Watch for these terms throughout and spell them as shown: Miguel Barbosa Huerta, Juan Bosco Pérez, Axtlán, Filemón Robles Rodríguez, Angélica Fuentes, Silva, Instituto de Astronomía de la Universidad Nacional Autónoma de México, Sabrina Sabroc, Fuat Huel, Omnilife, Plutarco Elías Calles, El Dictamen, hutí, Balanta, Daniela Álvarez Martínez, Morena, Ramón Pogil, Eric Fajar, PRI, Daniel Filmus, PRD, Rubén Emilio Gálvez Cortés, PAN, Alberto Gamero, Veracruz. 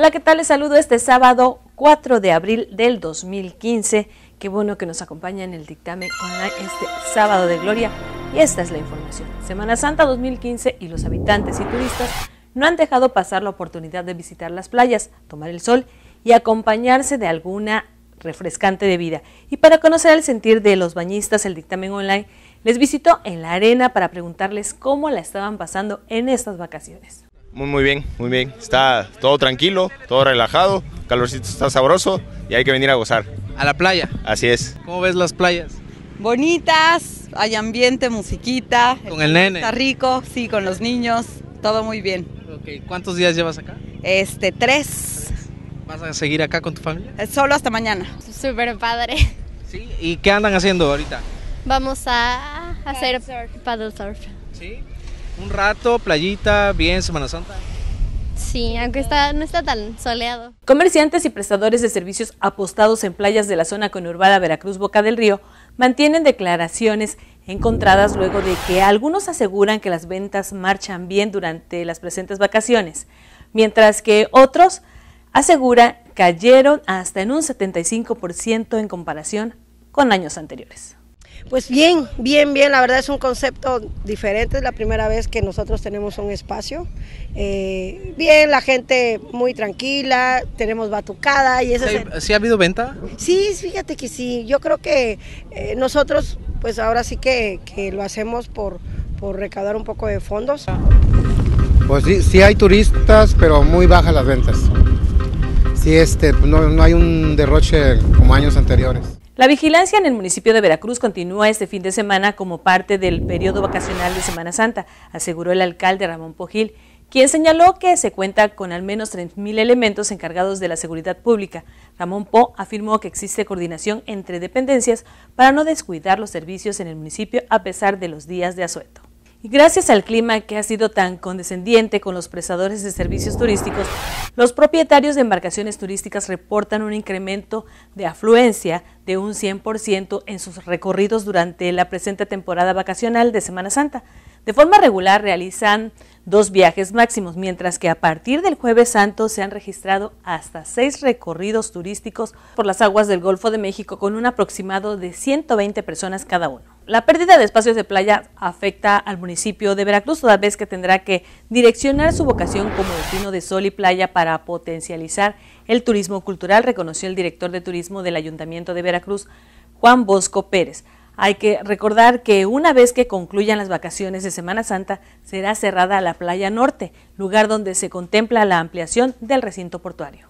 Hola, ¿qué tal? Les saludo este sábado 4 de abril del 2015. Qué bueno que nos acompaña en el dictamen online este sábado de gloria. Y esta es la información. Semana Santa 2015 y los habitantes y turistas no han dejado pasar la oportunidad de visitar las playas, tomar el sol y acompañarse de alguna refrescante bebida. Y para conocer el sentir de los bañistas, el dictamen online les visitó en la arena para preguntarles cómo la estaban pasando en estas vacaciones. Muy bien, muy bien. Está todo tranquilo, todo relajado, calorcito está sabroso y hay que venir a gozar. ¿A la playa? Así es. ¿Cómo ves las playas? Bonitas, hay ambiente, musiquita. ¿Con el nene? Está rico, sí, con los niños, todo muy bien. Okay. ¿Cuántos días llevas acá? 3. ¿Vas a seguir acá con tu familia? Solo hasta mañana. Súper padre. ¿Sí? ¿Y qué andan haciendo ahorita? Vamos a hacer paddle surf. ¿Sí? Un rato, playita, bien, Semana Santa. Sí, aunque no está tan soleado. Comerciantes y prestadores de servicios apostados en playas de la zona conurbada Veracruz-Boca del Río mantienen declaraciones encontradas luego de que algunos aseguran que las ventas marchan bien durante las presentes vacaciones, mientras que otros aseguran cayeron hasta en un 75% en comparación con años anteriores. Pues bien, la verdad es un concepto diferente, es la primera vez que nosotros tenemos un espacio, bien, la gente muy tranquila, tenemos batucada y eso. ¿Sí ha habido venta? Sí, fíjate que sí, yo creo que nosotros pues ahora sí que lo hacemos por recaudar un poco de fondos. Pues sí hay turistas, pero muy bajas las ventas, sí, no hay un derroche como años anteriores. La vigilancia en el municipio de Veracruz continúa este fin de semana como parte del periodo vacacional de Semana Santa, aseguró el alcalde Ramón Pogil, quien señaló que se cuenta con al menos 3.000 elementos encargados de la seguridad pública. Ramón Po afirmó que existe coordinación entre dependencias para no descuidar los servicios en el municipio a pesar de los días de asueto. Y gracias al clima que ha sido tan condescendiente con los prestadores de servicios turísticos, los propietarios de embarcaciones turísticas reportan un incremento de afluencia de un 100% en sus recorridos durante la presente temporada vacacional de Semana Santa. De forma regular realizan 2 viajes máximos, mientras que a partir del Jueves Santo se han registrado hasta 6 recorridos turísticos por las aguas del Golfo de México con un aproximado de 120 personas cada uno. La pérdida de espacios de playa afecta al municipio de Veracruz, toda vez que tendrá que direccionar su vocación como destino de sol y playa para potencializar el turismo cultural, reconoció el director de turismo del Ayuntamiento de Veracruz, Juan Bosco Pérez. Hay que recordar que una vez que concluyan las vacaciones de Semana Santa, será cerrada la playa norte, lugar donde se contempla la ampliación del recinto portuario.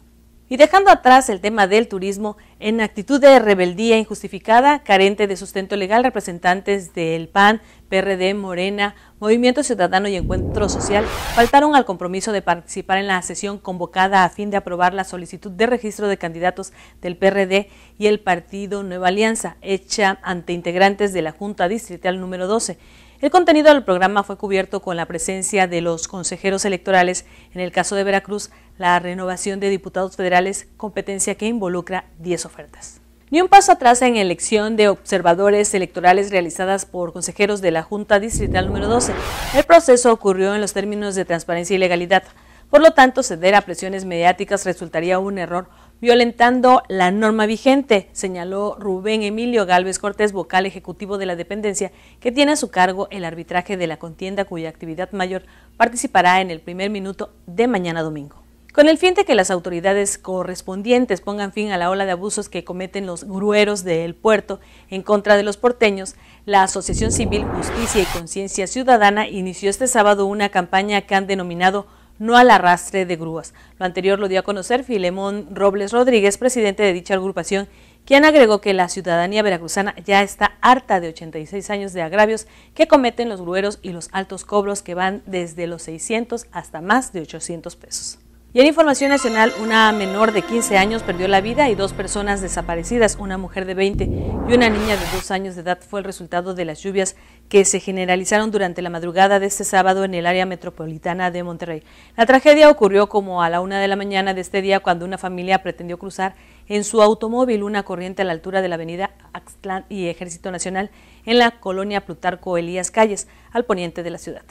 Y dejando atrás el tema del turismo, en actitud de rebeldía injustificada, carente de sustento legal, representantes del PAN, PRD, Morena, Movimiento Ciudadano y Encuentro Social faltaron al compromiso de participar en la sesión convocada a fin de aprobar la solicitud de registro de candidatos del PRD y el Partido Nueva Alianza, hecha ante integrantes de la Junta Distrital número 12. El contenido del programa fue cubierto con la presencia de los consejeros electorales, en el caso de Veracruz, la renovación de diputados federales, competencia que involucra 10 ofertas. Ni un paso atrás en elección de observadores electorales realizadas por consejeros de la Junta Distrital número 12. El proceso ocurrió en los términos de transparencia y legalidad. Por lo tanto, ceder a presiones mediáticas resultaría un error, violentando la norma vigente, señaló Rubén Emilio Gálvez Cortés, vocal ejecutivo de la dependencia, que tiene a su cargo el arbitraje de la contienda cuya actividad mayor participará en el primer minuto de mañana domingo. Con el fin de que las autoridades correspondientes pongan fin a la ola de abusos que cometen los grueros del puerto en contra de los porteños, la Asociación Civil Justicia y Conciencia Ciudadana inició este sábado una campaña que han denominado No al arrastre de grúas. Lo anterior lo dio a conocer Filemón Robles Rodríguez, presidente de dicha agrupación, quien agregó que la ciudadanía veracruzana ya está harta de 86 años de agravios que cometen los grueros y los altos cobros que van desde los 600 hasta más de 800 pesos. Y en información nacional, una menor de 15 años perdió la vida y 2 personas desaparecidas, una mujer de 20 y una niña de 2 años de edad, fue el resultado de las lluvias que se generalizaron durante la madrugada de este sábado en el área metropolitana de Monterrey. La tragedia ocurrió como a la 1:00 a.m. de este día cuando una familia pretendió cruzar en su automóvil una corriente a la altura de la avenida Axtlán y Ejército Nacional en la colonia Plutarco Elías Calles, al poniente de la ciudad.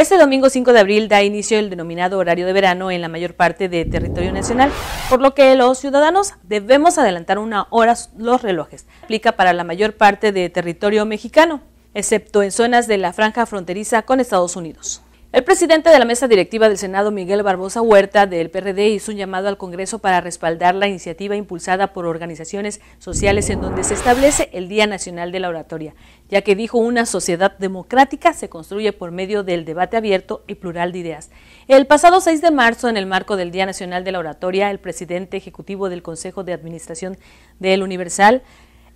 Este domingo 5 de abril da inicio el denominado horario de verano en la mayor parte de territorio nacional, por lo que los ciudadanos debemos adelantar una hora los relojes. Aplica para la mayor parte de territorio mexicano, excepto en zonas de la franja fronteriza con Estados Unidos. El presidente de la mesa directiva del Senado, Miguel Barbosa Huerta, del PRD, hizo un llamado al Congreso para respaldar la iniciativa impulsada por organizaciones sociales en donde se establece el Día Nacional de la Oratoria, ya que dijo una sociedad democrática se construye por medio del debate abierto y plural de ideas. El pasado 6 de marzo, en el marco del Día Nacional de la Oratoria, el presidente ejecutivo del Consejo de Administración del Universal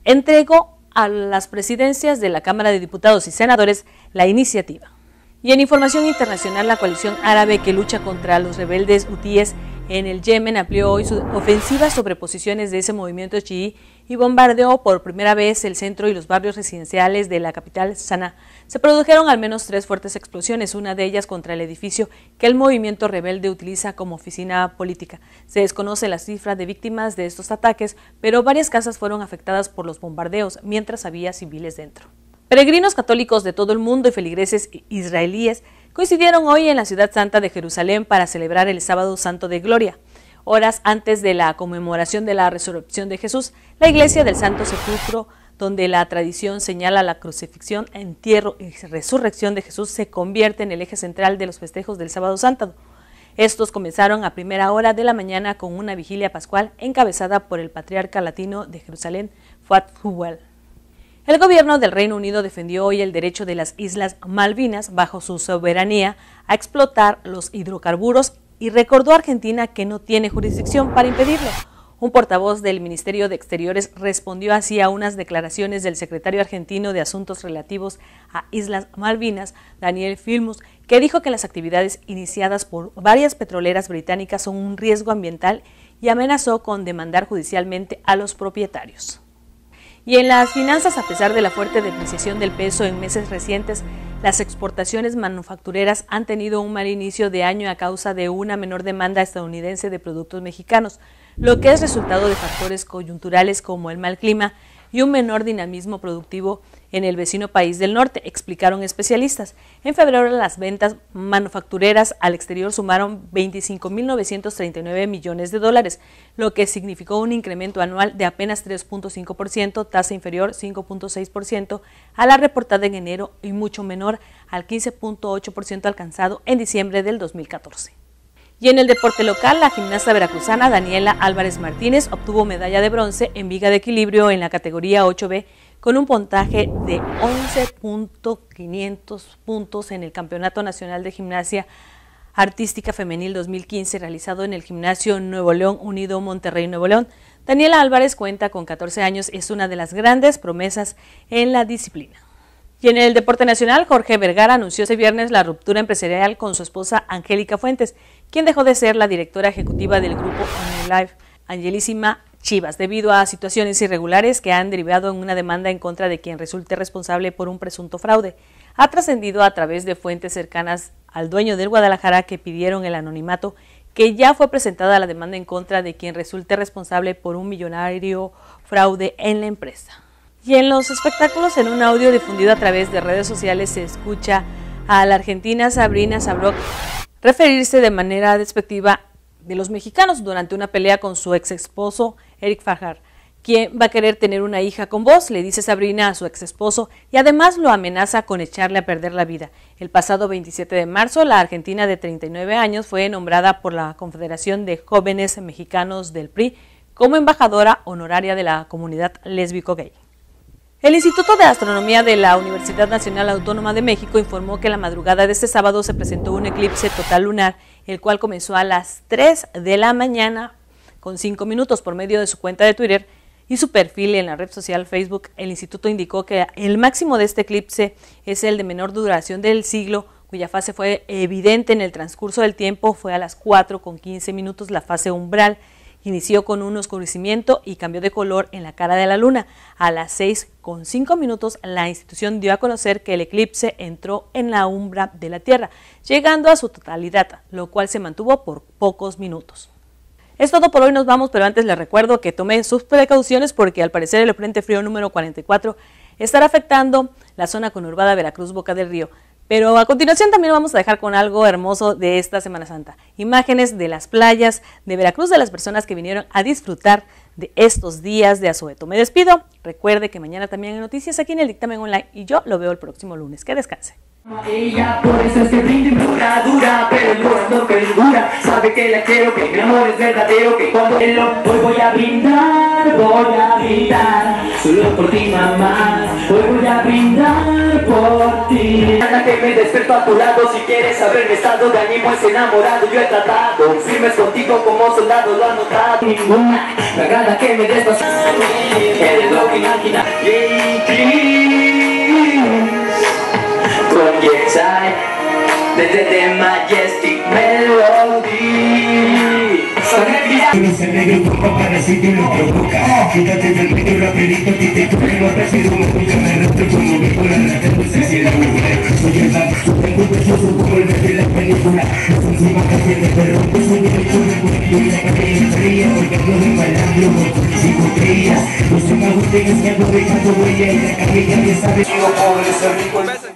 entregó a las presidencias de la Cámara de Diputados y Senadores la iniciativa. Y en información internacional, la coalición árabe que lucha contra los rebeldes hutíes en el Yemen amplió hoy su ofensiva sobre posiciones de ese movimiento chií y bombardeó por primera vez el centro y los barrios residenciales de la capital Saná. Se produjeron al menos 3 fuertes explosiones, una de ellas contra el edificio que el movimiento rebelde utiliza como oficina política. Se desconoce la cifra de víctimas de estos ataques, pero varias casas fueron afectadas por los bombardeos, mientras había civiles dentro. Peregrinos católicos de todo el mundo y feligreses israelíes coincidieron hoy en la Ciudad Santa de Jerusalén para celebrar el Sábado Santo de Gloria. Horas antes de la conmemoración de la resurrección de Jesús, la iglesia del Santo Sepulcro, donde la tradición señala la crucifixión, entierro y resurrección de Jesús, se convierte en el eje central de los festejos del Sábado Santo. Estos comenzaron a primera hora de la mañana con una vigilia pascual encabezada por el patriarca latino de Jerusalén, Fuat Huel. El gobierno del Reino Unido defendió hoy el derecho de las Islas Malvinas, bajo su soberanía, a explotar los hidrocarburos y recordó a Argentina que no tiene jurisdicción para impedirlo. Un portavoz del Ministerio de Exteriores respondió así a unas declaraciones del secretario argentino de Asuntos Relativos a Islas Malvinas, Daniel Filmus, que dijo que las actividades iniciadas por varias petroleras británicas son un riesgo ambiental y amenazó con demandar judicialmente a los propietarios. Y en las finanzas, a pesar de la fuerte depreciación del peso en meses recientes, las exportaciones manufactureras han tenido un mal inicio de año a causa de una menor demanda estadounidense de productos mexicanos, lo que es resultado de factores coyunturales como el mal clima y un menor dinamismo productivo en el vecino país del norte, explicaron especialistas. En febrero, las ventas manufactureras al exterior sumaron 25.939 millones de dólares, lo que significó un incremento anual de apenas 3.5%, tasa inferior 5.6% a la reportada en enero y mucho menor al 15.8% alcanzado en diciembre del 2014. Y en el deporte local, la gimnasta veracruzana Daniela Álvarez Martínez obtuvo medalla de bronce en viga de equilibrio en la categoría 8B con un puntaje de 11.500 puntos en el Campeonato Nacional de Gimnasia Artística Femenil 2015 realizado en el Gimnasio Nuevo León Unido Monterrey Nuevo León. Daniela Álvarez cuenta con 14 años y es una de las grandes promesas en la disciplina. Y en el deporte nacional, Jorge Vergara anunció este viernes la ruptura empresarial con su esposa Angélica Fuentes, quien dejó de ser la directora ejecutiva del grupo Omnilife Angelísima Chivas, debido a situaciones irregulares que han derivado en una demanda en contra de quien resulte responsable por un presunto fraude. Ha trascendido a través de fuentes cercanas al dueño del Guadalajara, que pidieron el anonimato, que ya fue presentada la demanda en contra de quien resulte responsable por un millonario fraude en la empresa. Y en los espectáculos, en un audio difundido a través de redes sociales, se escucha a la argentina Sabrina Sabroc referirse de manera despectiva de los mexicanos durante una pelea con su ex esposo Eric Fajar. ¿Quién va a querer tener una hija con vos?, le dice Sabrina a su ex esposo, y además lo amenaza con echarle a perder la vida. El pasado 27 de marzo, la argentina de 39 años fue nombrada por la Confederación de Jóvenes Mexicanos del PRI como embajadora honoraria de la comunidad lésbico-gay. El Instituto de Astronomía de la Universidad Nacional Autónoma de México informó que la madrugada de este sábado se presentó un eclipse total lunar, el cual comenzó a las 3 de la mañana con 5 minutos. Por medio de su cuenta de Twitter y su perfil en la red social Facebook, el instituto indicó que el máximo de este eclipse es el de menor duración del siglo, cuya fase fue evidente en el transcurso del tiempo. Fue a las 4:15 la fase umbral. Inició con un oscurecimiento y cambió de color en la cara de la luna. A las 6:05 la institución dio a conocer que el eclipse entró en la umbra de la Tierra, llegando a su totalidad, lo cual se mantuvo por pocos minutos. Es todo por hoy, nos vamos, pero antes les recuerdo que tomen sus precauciones porque al parecer el frente frío número 44 estará afectando la zona conurbada Veracruz-Boca del Río. Pero a continuación también vamos a dejar con algo hermoso de esta Semana Santa. Imágenes de las playas de Veracruz, de las personas que vinieron a disfrutar de estos días de asueto. Me despido. Recuerde que mañana también hay noticias aquí en El Dictamen Online y yo lo veo el próximo lunes. Que descanse. Ella por eso es que brinda dura, dura, pero el corazón que es dura. Sabe que la quiero, que mi amor es verdadero, que cuando te lo doy voy a brindar, solo por ti mamá. Hoy voy a brindar por ti. Ana que me despierto a tu lado, si quieres haberme estado de ánimo es enamorado. Yo he tratado, firmes contigo como soldado, lo han notado. Ninguna, me agrada que me des pasar. Eres lo que imagina. From your side, the majestic melody. Los arreglos provocan, así que los provoca. Quítate del medio rapidito, quítate que lo has recibido. Me voy a arrastrar como me con la rata, no sé si era muy buena. Soy el mar, tengo un precioso como el verde de la película. Las últimas canciones me rompo, soy el hecho de cuello. Y la cabeza fría, volcando de malandro, con psicotrías. Los chamagos tengas que algo dejando huella. Y la cabeza ya sabe. Yo pobre, soy rico.